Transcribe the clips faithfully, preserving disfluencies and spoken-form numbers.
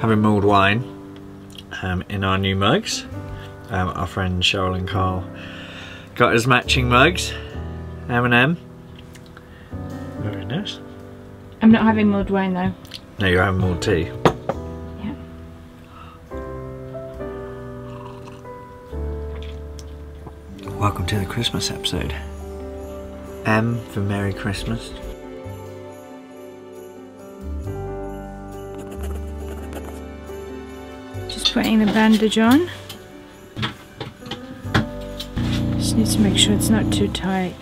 having mulled wine um, in our new mugs. Um, our friend Cheryl and Carl got us matching mugs, M and M. Very nice. I'm not having mulled wine though. No, you're having mulled tea. Yeah. Welcome to the Christmas episode. M for Merry Christmas. Just putting the bandage on. Just need to make sure it's not too tight.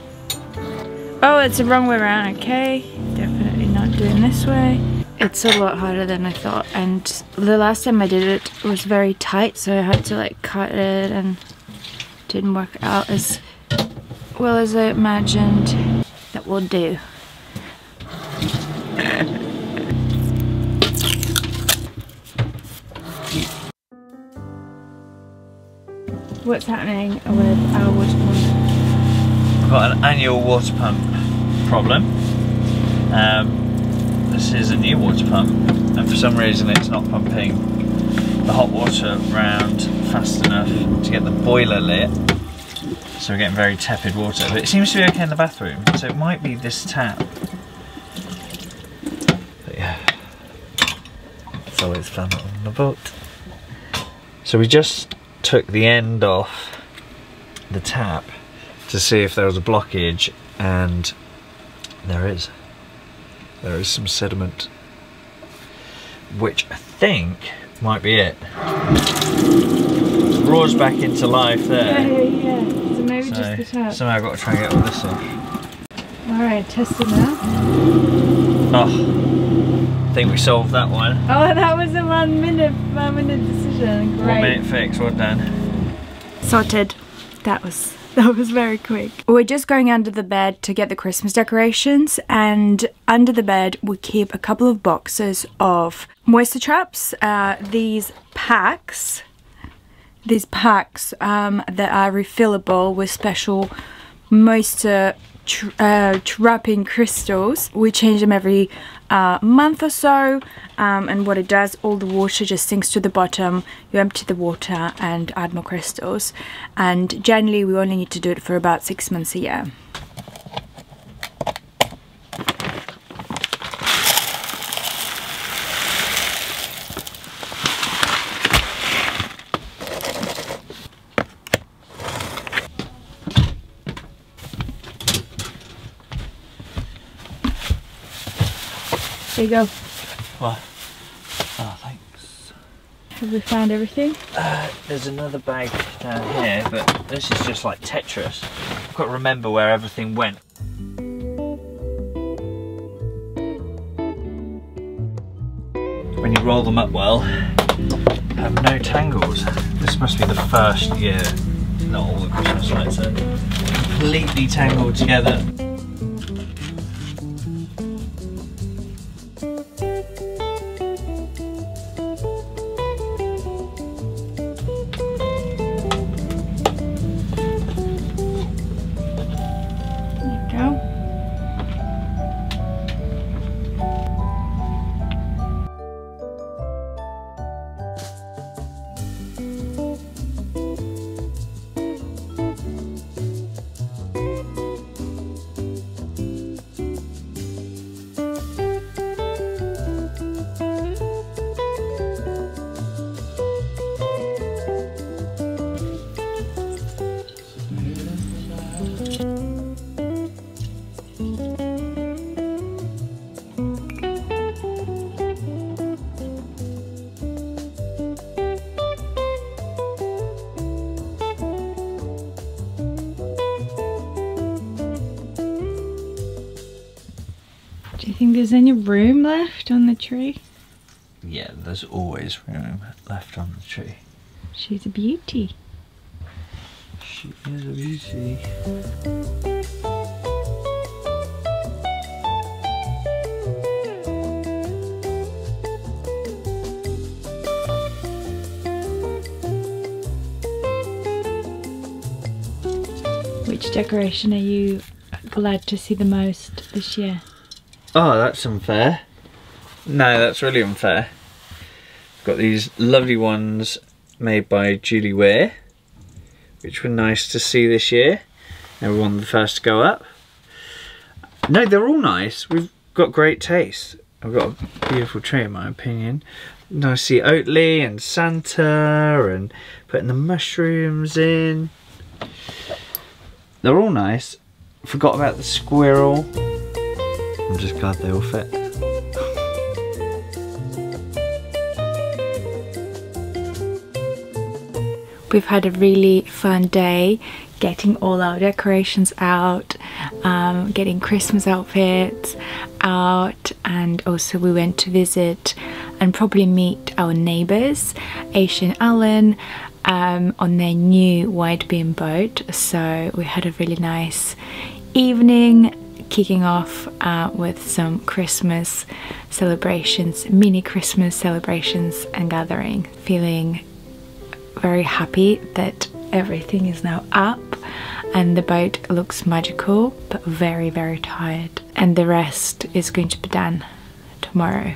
Oh, it's the wrong way around, okay. Definitely not doing this way. It's a lot harder than I thought, and the last time I did it, it was very tight, so I had to like cut it and didn't work out as well as I imagined that will do. What's happening with our water pump? We've got an annual water pump problem. Um, this is a new water pump, and for some reason it's not pumping the hot water round fast enough to get the boiler lit. So we're getting very tepid water, but it seems to be okay in the bathroom, so it might be this tap. But yeah, it's always fun on the boat. So we just took the end off the tap to see if there was a blockage, and there is. There is some sediment, which I think might be it. Roars back into life there. Yeah, yeah, yeah. So maybe so, just the tap. Somehow I've got to try and get all this off. Alright, test it now. Oh, I think we solved that one. Oh, that was a one minute, one minute decision. Great. One minute fix, well done. Sorted. That was that was very quick. We're just going under the bed to get the Christmas decorations, and under the bed we keep a couple of boxes of moisture traps. Uh, these packs, these packs um, that are refillable with special moisture tra uh, trapping crystals. We change them every Uh, month or so, um, and what it does, all the water just sinks to the bottom, you empty the water and add more crystals, and generally we only need to do it for about six months a year. There you go. What? Oh, thanks. Have we found everything? Uh, there's another bag down here, but this is just like Tetris. I've got to remember where everything went. When you roll them up well, I have no tangles. This must be the first year that all the Christmas lights are completely tangled together. Do you think there's any room left on the tree? Yeah, there's always room left on the tree. She's a beauty. She is a beauty. Which decoration are you glad to see the most this year? Oh, that's unfair. No, that's really unfair. I've got these lovely ones made by Julie Weir, which were nice to see this year. They were one of the first to go up. No, they're all nice. We've got great taste. I've got a beautiful tree in my opinion. Nice to see Oatly and Santa and putting the mushrooms in. They're all nice. Forgot about the squirrel. I'm just glad they all fit. We've had a really fun day getting all our decorations out, um, getting Christmas outfits out, and also we went to visit and probably meet our neighbours, Aisha and Alan, um, on their new wide beam boat. So we had a really nice evening, kicking off uh, with some Christmas celebrations, mini Christmas celebrations and gathering, feeling very happy that everything is now up and the boat looks magical, but very very tired, and the rest is going to be done tomorrow.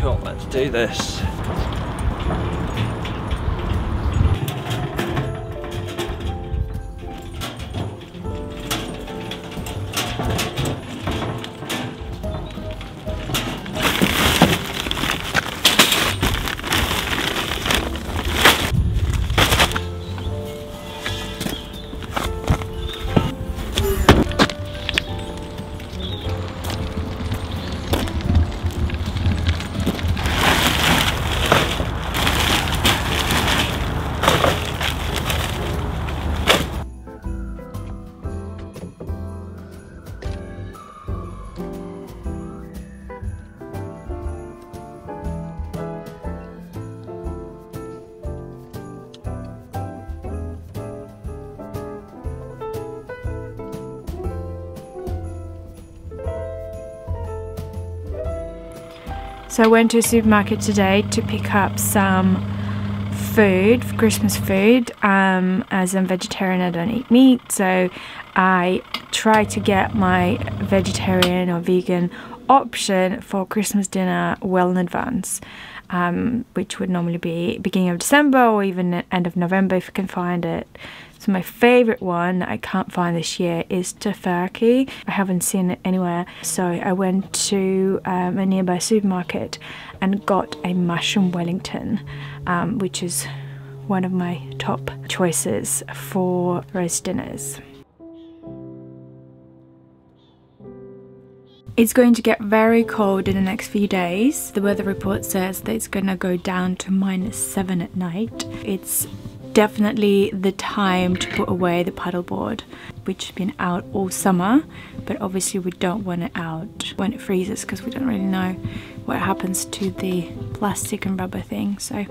Cool, let's do this. So I went to a supermarket today to pick up some food, Christmas food. Um, as I'm vegetarian, I don't eat meat, so I try to get my vegetarian or vegan option for Christmas dinner well in advance, um, which would normally be beginning of December or even end of November if you can find it. So my favourite one I can't find this year is Tofurky. I haven't seen it anywhere, so I went to um, a nearby supermarket and got a mushroom Wellington, um, which is one of my top choices for roast dinners. It's going to get very cold in the next few days. The weather report says that it's going to go down to minus seven at night. It's definitely the time to put away the paddleboard, which has been out all summer, but obviously we don't want it out when it freezes because we don't really know what happens to the plastic and rubber thing. So.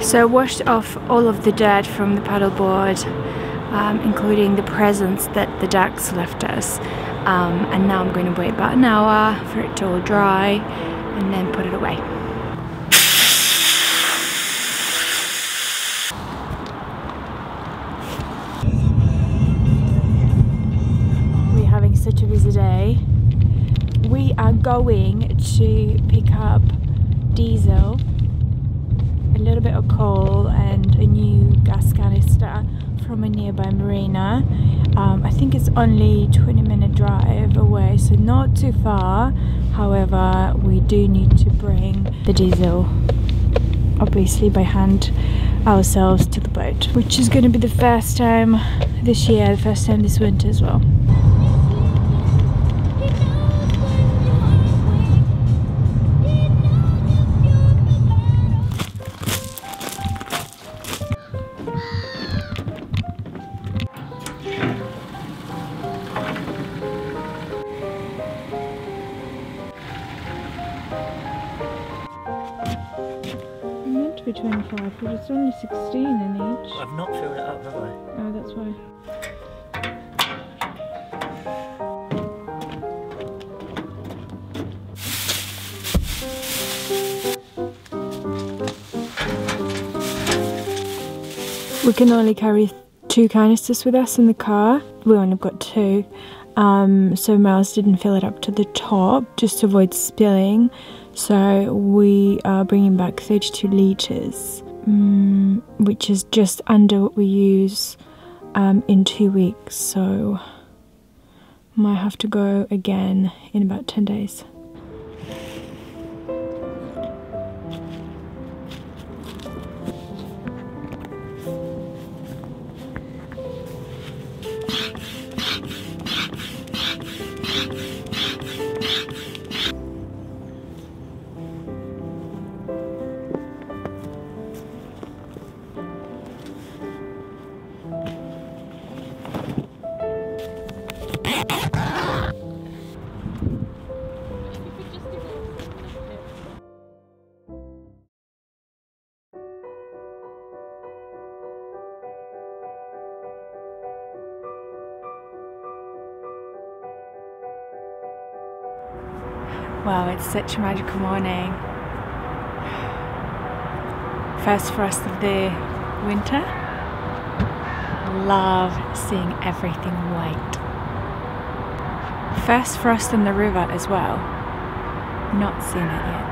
So I washed off all of the dirt from the paddleboard, um, including the presents that the ducks left us, um, and now I'm going to wait about an hour for it to all dry and then put it away. We're having such a busy day. We are going to pick up diesel, a little bit of coal and a new gas canister from a nearby marina. um, I think it's only twenty minute drive away, so not too far. However, we do need to bring the diesel obviously by hand ourselves to the boat, which is going to be the first time this year, the first time this winter as well. twenty-five, but it's only sixteen in each. I've not filled it up, have I? Oh, that's why. We can only carry two canisters with us in the car. We only got two, um, so Miles didn't fill it up to the top just to avoid spilling. So we are bringing back thirty-two litres, um, which is just under what we use um, in two weeks. So might have to go again in about ten days. Wow, it's such a magical morning. First frost of the winter. Love seeing everything white. First frost on the river as well. Not seen it yet.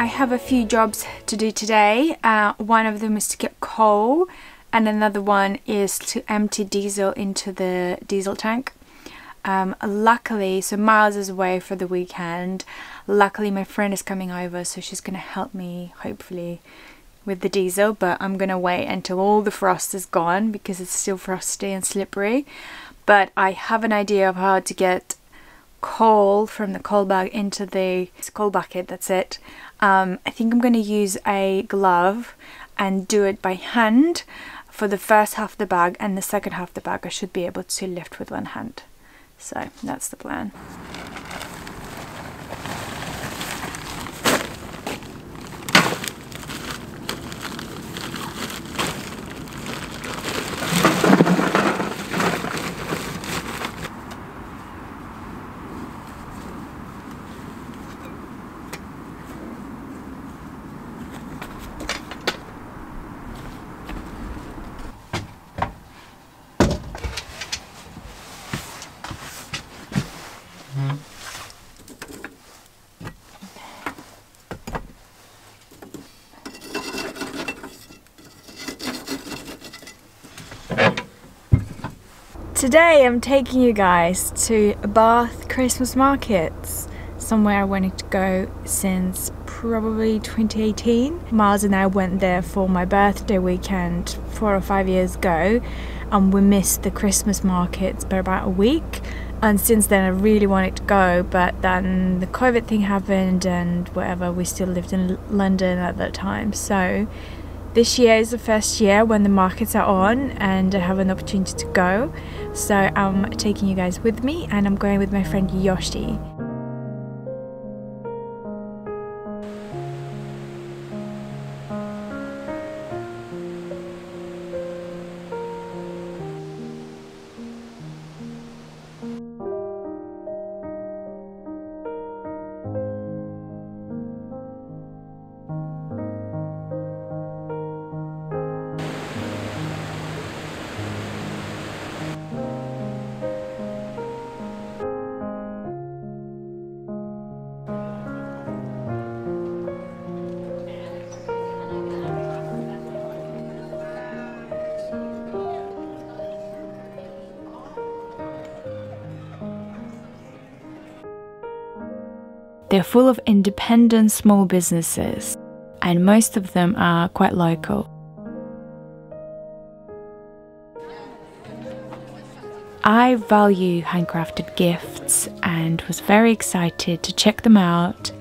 I have a few jobs to do today. Uh, one of them is to get coal and another one is to empty diesel into the diesel tank. Um, luckily, so Miles is away for the weekend. Luckily my friend is coming over, so she's gonna help me hopefully with the diesel, but I'm gonna wait until all the frost is gone because it's still frosty and slippery. But I have an idea of how to get coal from the coal bag into the coal bucket, that's it. Um, I think I'm going to use a glove and do it by hand for the first half of the bag, and the second half of the bag I should be able to lift with one hand. So that's the plan. Today I'm taking you guys to Bath Christmas markets, somewhere I wanted to go since probably twenty eighteen. Miles and I went there for my birthday weekend four or five years ago, and we missed the Christmas markets by about a week, and since then I really wanted to go, but then the COVID thing happened and whatever. We still lived in London at that time, so this year is the first year when the markets are on and I have an opportunity to go. So I'm taking you guys with me, and I'm going with my friend Yoshi. They're full of independent small businesses, and most of them are quite local. I value handcrafted gifts and was very excited to check them out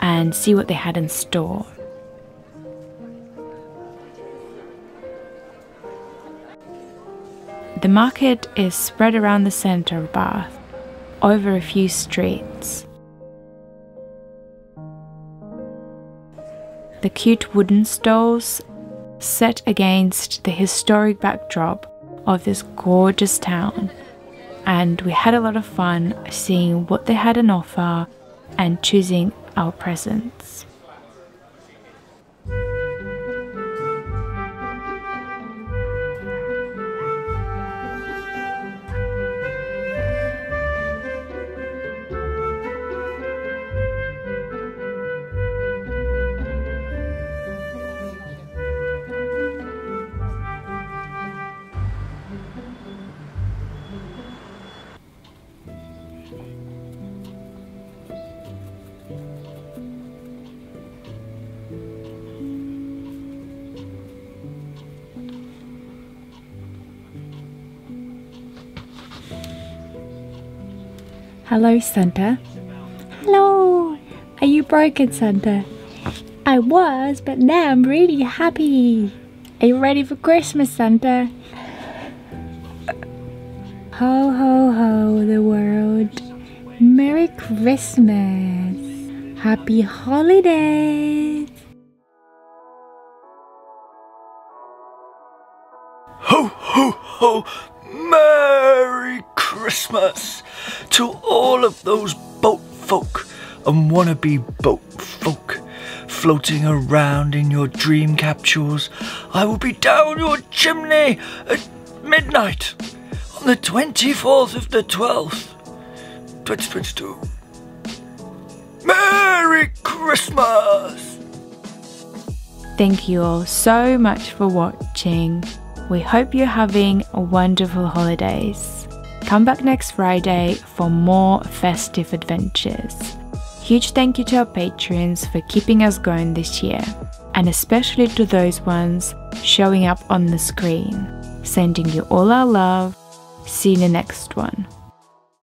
and see what they had in store. The market is spread around the centre of Bath, over a few streets. The cute wooden stalls set against the historic backdrop of this gorgeous town, and we had a lot of fun seeing what they had on offer and choosing our presents. Hello, Santa. Hello. Are you broken, Santa? I was, but now I'm really happy. Are you ready for Christmas, Santa? Ho, ho, ho, the world. Merry Christmas. Happy holidays. Ho, ho, ho. Merry Christmas to all of those boat folk and wannabe boat folk floating around in your dream capsules. I will be down your chimney at midnight on the twenty-fourth of the twelfth, twenty twenty-two. Merry Christmas! Thank you all so much for watching. We hope you're having wonderful holidays. Come back next Friday for more festive adventures. Huge thank you to our patrons for keeping us going this year, and especially to those ones showing up on the screen. Sending you all our love. See you in the next one.